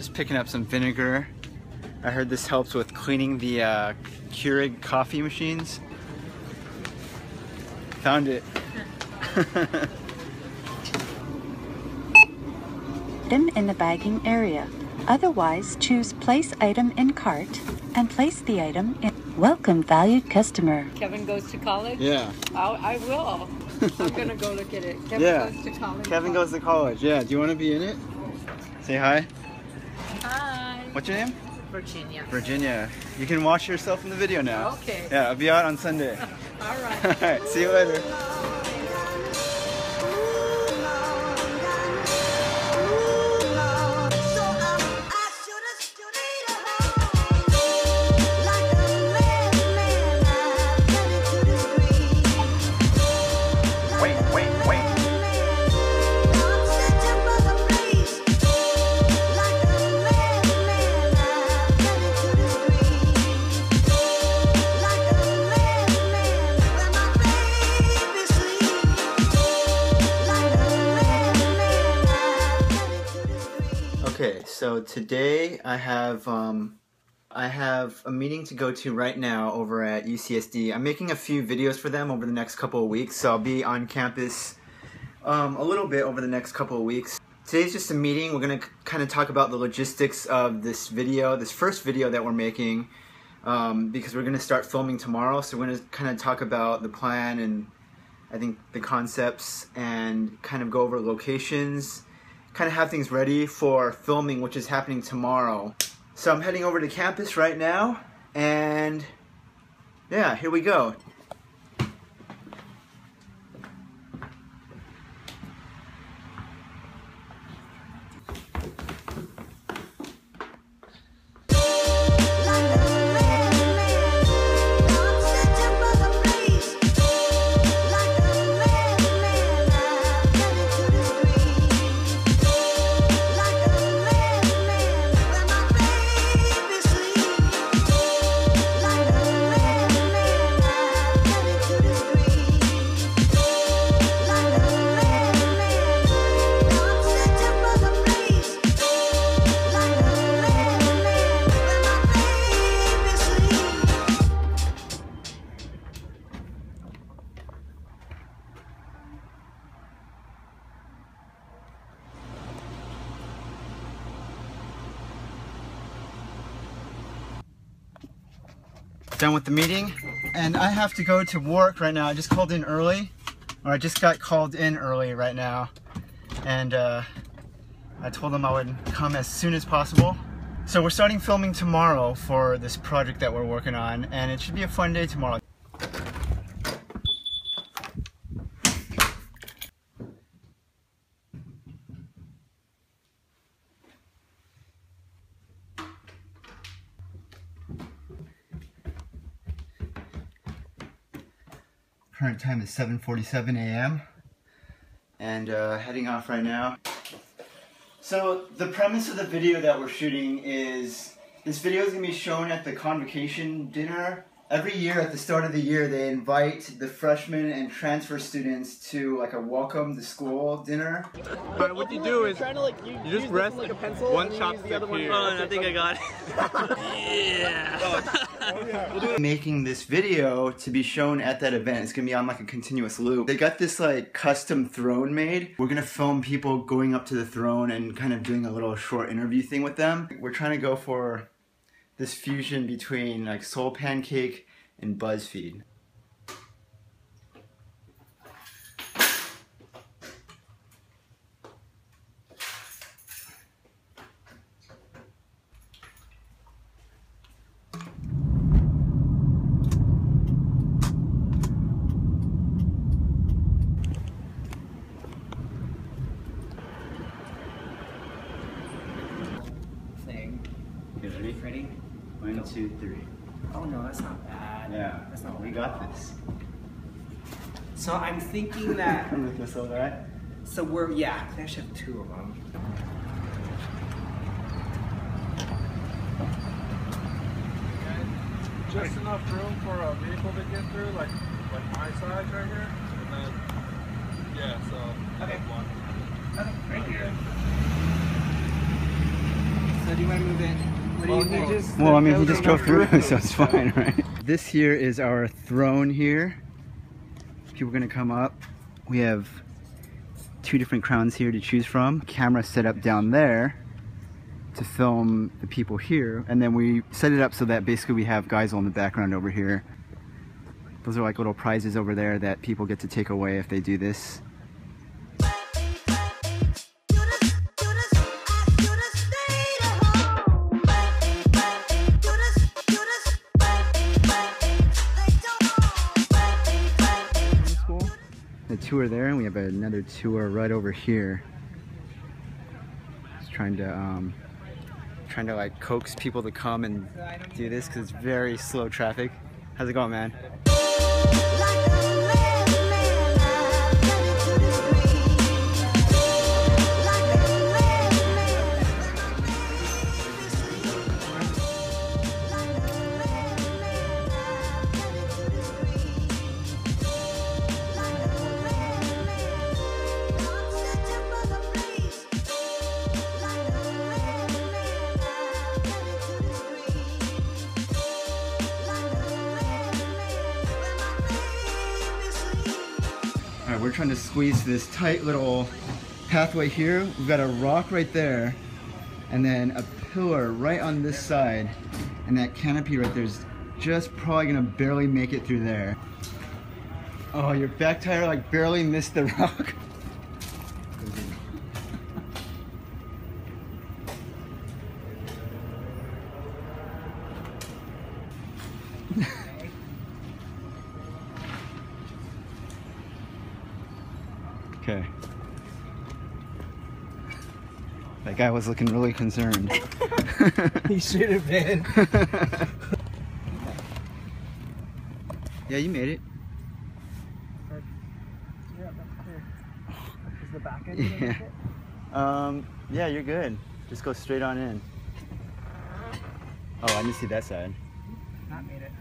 Just picking up some vinegar. I heard this helps with cleaning the Keurig coffee machines. Found it. Item in the bagging area. Otherwise, choose place item in cart and place the item in. Welcome, valued customer. Kevin goes to college? Yeah. I will. I'm going to go look at it. Kevin goes to college. Kevin goes to college, yeah. Do you want to be in it? Say hi. Hi. What's your name? Virginia. Virginia. You can watch yourself in the video now. Okay. Yeah, I'll be out on Sunday. All right. All right, see you later. So today I have a meeting to go to right now over at UCSD. I'm making a few videos for them over the next couple of weeks, so I'll be on campus a little bit over the next couple of weeks. Today's just a meeting. We're going to kind of talk about the logistics of this video, this first video that we're making, because we're going to start filming tomorrow. So we're going to kind of talk about the plan and I think the concepts and kind of go over locations. Kind of have things ready for filming, which is happening tomorrow. So I'm heading over to campus right now, and yeah, here we go. Done with the meeting, and I have to go to work right now. I just called in early, or I just got called in early right now, and I told them I would come as soon as possible. So we're starting filming tomorrow for this project that we're working on, and it should be a fun day tomorrow. Current time is 7:47 a.m. and heading off right now. So the premise of the video that we're shooting is this video is going to be shown at the convocation dinner. Every year at the start of the year they invite the freshmen and transfer students to like a welcome to school dinner. But what you do is you just rest like a pencil, one chopstick here. Oh, I think I got it. Yeah. Making this video to be shown at that event. It's gonna be on like a continuous loop. They got this like custom throne made. We're gonna film people going up to the throne and kind of doing a little short interview thing with them. We're trying to go for this fusion between like Soul Pancake and Buzzfeed. Ready? 1, 2, 3. Oh no, that's not bad. Yeah. That's not bad. We got this. So I'm thinking that. So we're, yeah, I actually have 2 of them. Okay. Just enough room for a vehicle to get through, like my size right here. And then, yeah, so. Okay. One. Okay, right here. do you want to move in? What do you think? Well, I mean, he just drove through, so it's fine, right? This here is our throne here. People are going to come up. We have two different crowns here to choose from. Camera set up down there to film the people here, and then we set it up so that basically we have Geisel in the background over here. Those are like little prizes over there that people get to take away if they do this. The tour there, and we have another tour right over here. Just trying to like coax people to come and do this because it's very slow traffic. How's it going, man? We're trying to squeeze this tight little pathway here. We've got a rock right there, and then a pillar right on this side, and that canopy right there is just probably gonna barely make it through there. Oh, your back tire like barely missed the rock. Okay. That guy was looking really concerned. He should have been. Yeah, you made it. Yeah, that's clear. Is the back end gonna make it? Yeah, you're good. Just go straight on in. Oh, I didn't see that side. Not made it.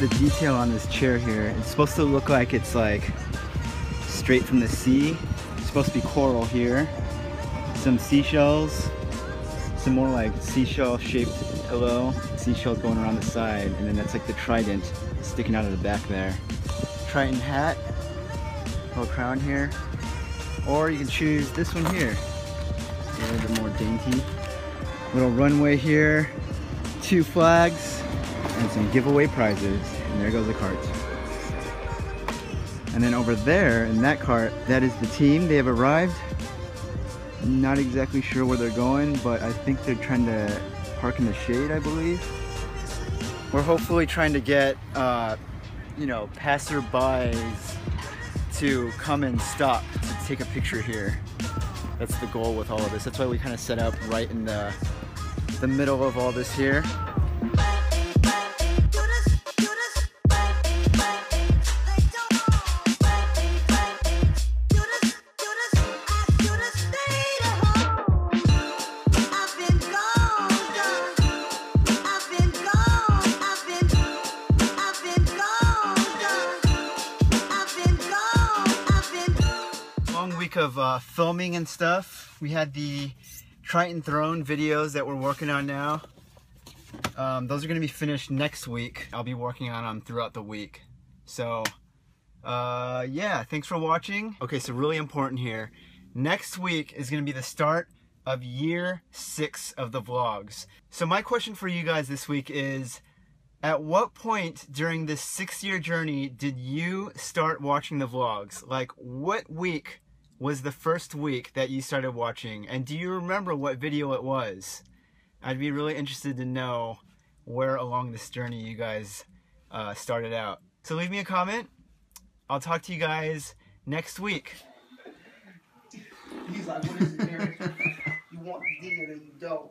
The detail on this chair here, it's supposed to look like it's like straight from the sea. It's supposed to be coral here, some seashells, some more like seashell shaped pillow, seashells going around the side, and then that's like the trident sticking out of the back there. Triton hat, little crown here, or you can choose this one here, a little bit more dainty. Little runway here, two flags, and some giveaway prizes, and there goes the cart. And then over there in that cart, that is the team. They have arrived. Not exactly sure where they're going, but I think they're trying to park in the shade, I believe. We're hopefully trying to get you know, passerbys to come and stop to take a picture here. That's the goal with all of this. That's why we kind of set up right in the middle of all this here. Of filming and stuff. We had the Triton Throne videos that we're working on now. Those are going to be finished next week. I'll be working on them throughout the week. So yeah, thanks for watching. Okay, so really important here. Next week is going to be the start of year 6 of the vlogs. So my question for you guys this week is, at what point during this 6-year journey did you start watching the vlogs? Like, what week was the first week that you started watching, and do you remember what video it was? I'd be really interested to know where along this journey you guys started out. So leave me a comment. I'll talk to you guys next week. He's like, what is it, Derek? You want dinner, you don't.